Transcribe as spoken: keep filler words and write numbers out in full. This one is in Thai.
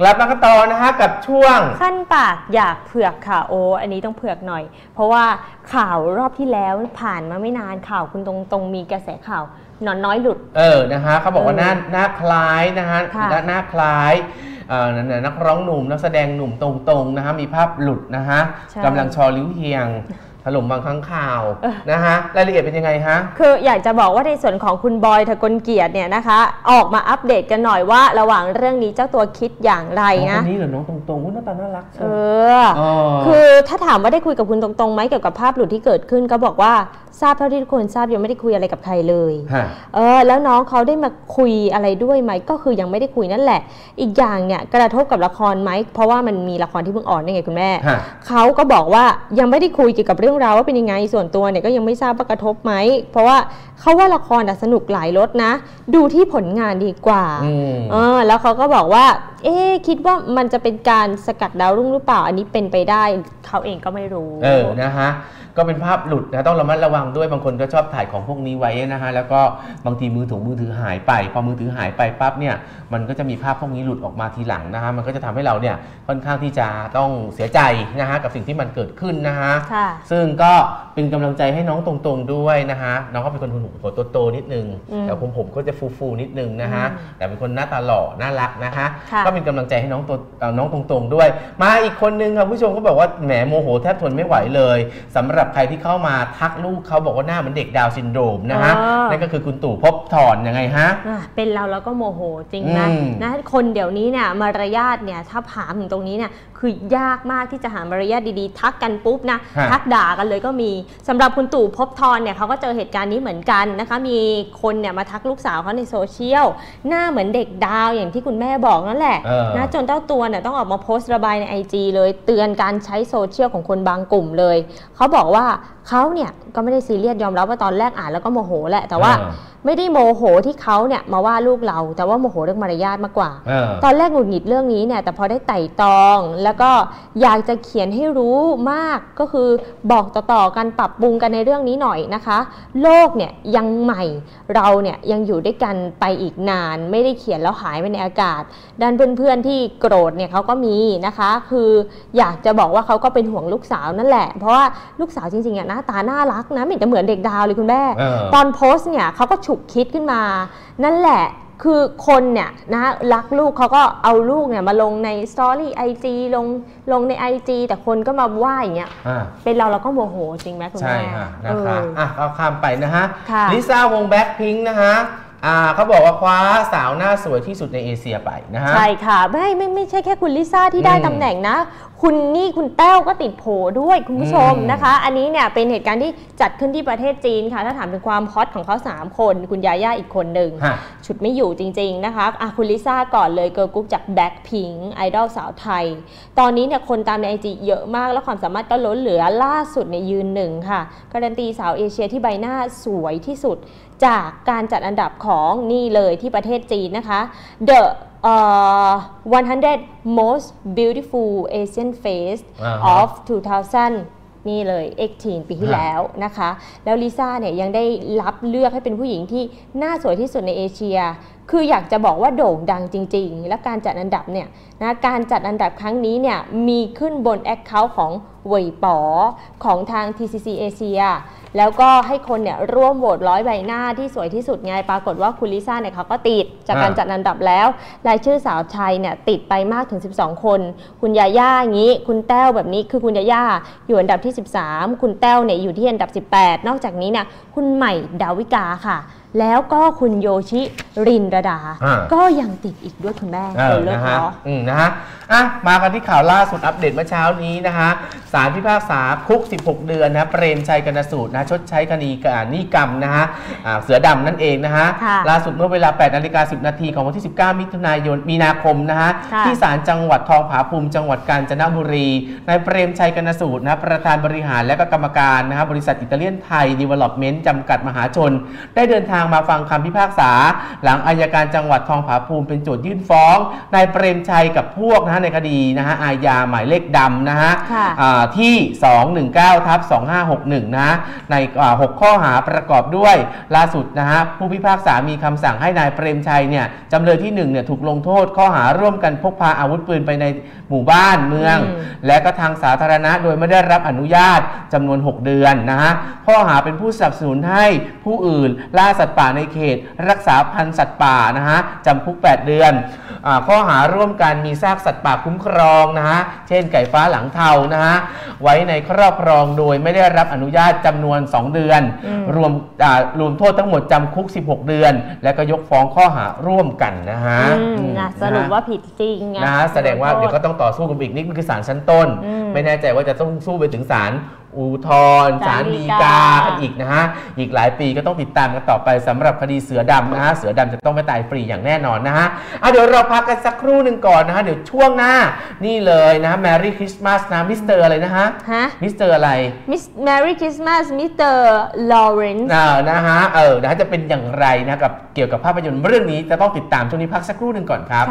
กลับมากันต่อนะฮะกับช่วงขั้นปากอยากเผือกค่ะโออันนี้ต้องเผือกหน่อยเพราะว่าข่าวรอบที่แล้วผ่านมาไม่นานข่าวคุณตรงตรงมีกระแสข่าวหนอนน้อยหลุดเออนะฮะเขาบอกว่าหน้าหน้าคล้ายนะฮะหน้าคล้ายนักร้องหนุ่มนักแสดงหนุ่มตรงตรงนะฮะมีภาพหลุดนะฮะกำลังชอลิ้วเฮียงถล่มบางครั้งข่าวนะฮะรายละเอียดเป็นยังไงฮะคืออยากจะบอกว่าในส่วนของคุณบอยธกลเกียรติเนี่ยนะคะออกมาอัปเดตกันหน่อยว่าระหว่างเรื่องนี้เจ้าตัวคิดอย่างไรนะคนนี้เหรอน้องตรงๆคุณหน้าตาน่ารักเออคือถ้าถามว่าได้คุยกับคุณตรงๆไหมเกี่ยวกับภาพหลุดที่เกิดขึ้นก็บอกว่าทราบเท่าที่ทุกคนทราบยังไม่ได้คุยอะไรกับใครเลยเออแล้วน้องเขาได้มาคุยอะไรด้วยไหมก็คือยังไม่ได้คุยนั่นแหละอีกอย่างเนี่ยกระทบกับละครไหมเพราะว่ามันมีละครที่เพิ่งออนนี่ไงคุณแม่เขาก็บอกว่ายังไม่ได้คุยเกี่ยวกับเรื่องราวว่าเป็นยังไงส่วนตัวเนี่ยก็ยังไม่ทราบว่ากระทบไหมเพราะว่าเขาว่าละครสนุกหลายรสนะดูที่ผลงานดีกว่าเออแล้วเขาก็บอกว่าเอ๊คิดว่ามันจะเป็นการสกัดดาวรุ่งหรือเปล่าอันนี้เป็นไปได้เขาเองก็ไม่รู้เออนะฮะก็เป็นภาพหลุดนะต้องระมัดระวังด้วยบางคนก็ชอบถ่ายของพวกนี้ไว้นะฮะแล้วก็บางทีมือถือมือถือหายไปพอมือถือหายไปปั๊บเนี่ยมันก็จะมีภาพพวกนี้หลุดออกมาทีหลังนะฮะมันก็จะทำให้เราเนี่ยค่อนข้างที่จะต้องเสียใจนะฮะกับสิ่งที่มันเกิดขึ้นนะฮะซึ่งก็เป็นกำลังใจให้น้องตรงๆด้วยนะฮะน้องเขาเป็นคนหุ่นหัวโตๆนิดนึงแต่ผมผมก็จะฟูๆนิดนึงนะฮะแต่เป็นคนหน้าตาหล่อน่ารักนะฮะก็เป็นกำลังใจให้น้องตัวน้องตรงๆด้วยมาอีกคนนึงค่ะผู้ชมก็บอกว่าแหมโมโหแทบทนไม่ไหวเลยสำหรับใครที่เข้ามาทักลูกเขาบอกว่าหน้าเหมือนเด็กดาวน์ซินโดรมนะฮะนั่นก็คือคุณตู่ภพธรยังไงฮะเป็นเราแล้วก็โมโหจริงนะนะคนเดี๋ยวนี้เนี่ยมารยาทเนี่ยถ้าถามถึงตรงนี้เนี่ยคือยากมากที่จะหามารยาทดีๆทักกันปุ๊บนะทักด่ากันเลยก็มีสำหรับคุณตู่ภพธรเนี่ยเขาก็เจอเหตุการณ์นี้เหมือนกันนะคะมีคนเนี่ยมาทักลูกสาวเขาในโซเชียลหน้าเหมือนเด็กดาวอย่างที่คุณแม่บอกนั่นแหละนะจนเจ้าตัวเนี่ยต้องออกมาโพสต์ระบายใน ไอ จี เลยเตือนการใช้โซเชียลของคนบางกลุ่มเลยเขาบอกว่าเขาเนี่ยก็ไม่ได้ซีเรียสยอมรับว่าตอนแรกอ่านแล้วก็โมโหแหละแต่ว่าไม่ได้โมโหที่เขาเนี่ยมาว่าลูกเราแต่ว่าโมโหเรื่องมารยาทมากกว่าตอนแรกหงุดหงิดเรื่องนี้เนี่ยแต่พอได้ไต่ตองแล้วก็อยากจะเขียนให้รู้มากก็คือบอกต่อๆกันปรับปรุงกันในเรื่องนี้หน่อยนะคะโลกเนี่ยยังใหม่เราเนี่ยยังอยู่ด้วยกันไปอีกนานไม่ได้เขียนแล้วหายไปในอากาศด้านเพื่อนๆที่โกรธเนี่ยเขาก็มีนะคะคืออยากจะบอกว่าเขาก็เป็นห่วงลูกสาวนั่นแหละเพราะว่าลูกสาวจริงๆอ่ะหน้าตาน่ารักนะไม่เหมือนเด็กดาวเลยคุณแม่ตอนโพสเนี่ยเขาก็ฉุกคิดขึ้นมานั่นแหละคือคนเนี่ยนะรักลูกเขาก็เอาลูกเนี่ยมาลงในสตอรี่ไอจีลงลงใน ไอ จี แต่คนก็มาว่าอย่างเงี้ยเป็นเราเราก็โมโหจริงไหมคุณแม่ใช่ค่ะนะคะอ่ะเอาข้ามไปนะฮะลิซ่าวงแบล็คพิงค์นะฮะอ่าเขาบอกว่าคว้าสาวหน้าสวยที่สุดในเอเชียไปนะฮะใช่ค่ะไม่ไม่ไม่ใช่แค่คุณลิซ่าที่ได้ตำแหน่งนะคุณนี่คุณแต้วก็ติดโผด้วยคุณผู้ชมนะคะอันนี้เนี่ยเป็นเหตุการณ์ที่จัดขึ้นที่ประเทศจีนค่ะถ้าถามถึงความฮอตของเขาสามคนคุณยาย่าอีกคนหนึ่งชุดไม่อยู่จริงๆนะคะอ่ะคุณลิซ่าก่อนเลยเกิร์ลกรุ๊ปจากแบล็คพิงค์ไอดอลสาวไทยตอนนี้เนี่ยคนตามในไอจีเยอะมากแล้วความสามารถก็ล้นเหลือล่าสุดในยืนหนึ่งค่ะการันตีสาวเอเชียที่ใบหน้าสวยที่สุดจากการจัดอันดับของนี่เลยที่ประเทศจีนนะคะ The หนึ่งร้อย Most Beautiful Asian Face of สองพัน นี่เลยสิบแปดปีที่แล้วนะคะแล้วลิซ่าเนี่ยยังได้รับเลือกให้เป็นผู้หญิงที่หน้าสวยที่สุดในเอเชียคืออยากจะบอกว่าโด่งดังจริงๆและการจัดอันดับเนี่ยนะการจัดอันดับครั้งนี้เนี่ยมีขึ้นบนแอคเคาท์ของเว่ยป๋อของทาง ที ซี ซี เอเชียแล้วก็ให้คนเนี่ยร่วมโหวตร้อยใบหน้าที่สวยที่สุดไงปรากฏว่าคุณลิซ่าเนี่ยเขาก็ติดจากการจัดอันดับแล้วรายชื่อสาวไทยเนี่ยติดไปมากถึงสิบสองคนคุณยาย่าอย่างนี้คุณแต้วแบบนี้คือคุณยาย่าอยู่อันดับที่สิบสามคุณแต้วเนี่ยอยู่ที่อันดับสิบแปดนอกจากนี้เนี่ยคุณใหม่ดาวิกาค่ะแล้วก็คุณโยชิรินระดาก็ยังติดอีกด้วยคุณแม่คนเลิกเนาะนะฮะอ่ะมากันที่ข่าวล่าสุดอัปเดตเมื่อเช้านี้นะฮะศาลพิพากษาคุกสิบหกเดือนนะเปรมชัยกนสูตรนะชดใช้คดีการหนี้กรรมนะฮะเสือดำนั่นเองนะฮะล่าสุดเมื่อเวลาแปดนาฬิกาสิบนาทีของวันที่สิบเก้ามิถุนายนมีนาคมนะฮะที่ศาลจังหวัดทองผาภูมิจังหวัดกาญจนบุรีนายเปรมชัยกนสูตรนะประธานบริหารและก็กรรมการนะฮะบริษัทอิตาเลียนไทยดีเวล็อปเมนต์จำกัดมหาชนได้เดินทาง างมาฟังคำพิพากษาหลังอัยการจังหวัดทองผาภูมิเป็นโจทยื่นฟ้องนายเปรมชัยกับพวกนะฮะในคดีนะฮะอาญาหมายเลขดำนะฮะที่ สองหนึ่งเก้าทับสองห้าหกหนึ่ง นะในหกข้อหาประกอบด้วยล่าสุดนะฮะผู้พิพากษามีคำสั่งให้นายเปรมชัยเนี่ยจำเลยที่หนึ่งเนี่ยถูกลงโทษข้อหาร่วมกันพกพาอาวุธปืนไปในหมู่บ้านเมืองและก็ทางสาธารณะโดยไม่ได้รับอนุญาตจำนวนหกเดือนนะฮะข้อหาเป็นผู้สนับสนุนให้ผู้อื่นล่าสัตว์ป่าในเขตรักษาพันธุ์สัตว์ป่านะฮะจำคุกแปดเดือนข้อหาร่วมกันมีซากสัตว์ป่าคุ้มครองนะฮะเช่นไก่ฟ้าหลังเทานะฮะไว้ในครอบครองโดยไม่ได้รับอนุญาตจำนวนสองเดือนรวมรวมโทษทั้งหมดจำคุกสิบหกเดือนและก็ยกฟ้องข้อหาร่วมกันนะฮะสรุปว่าผิดจริงนะแสดงว่าเดี๋ยวก็ต้องต่อสู้กันอีกนี่คือศาลชั้นต้นไม่แน่ใจว่าจะต้องสู้ไปถึงศาลอุทธรณ์ศาลฎีกาอีกนะฮะอีกหลายปีก็ต้องติดตามกันต่อไปสำหรับคดีเสือดำนะฮะเสือดำจะต้องไม่ตายฟรีอย่างแน่นอนนะฮะเดี๋ยวเราพักกันสักครู่หนึ่งก่อนนะฮะเดี๋ยวช่วงหน้านี่เลยนะแมรี่คริสต์มาสนะมิสเตอร์อะไรนะฮะมิสเตอร์อะไรมิสแมรี่คริสต์มาสมิสเตอร์ลอเรนซ์นะฮะเออนะจะเป็นอย่างไรนะกับเกี่ยวกับภาพยนตร์เรื่องนี้จะต้องติดตามช่วงนี้พักสักครู่หนึ่งก่อนครับ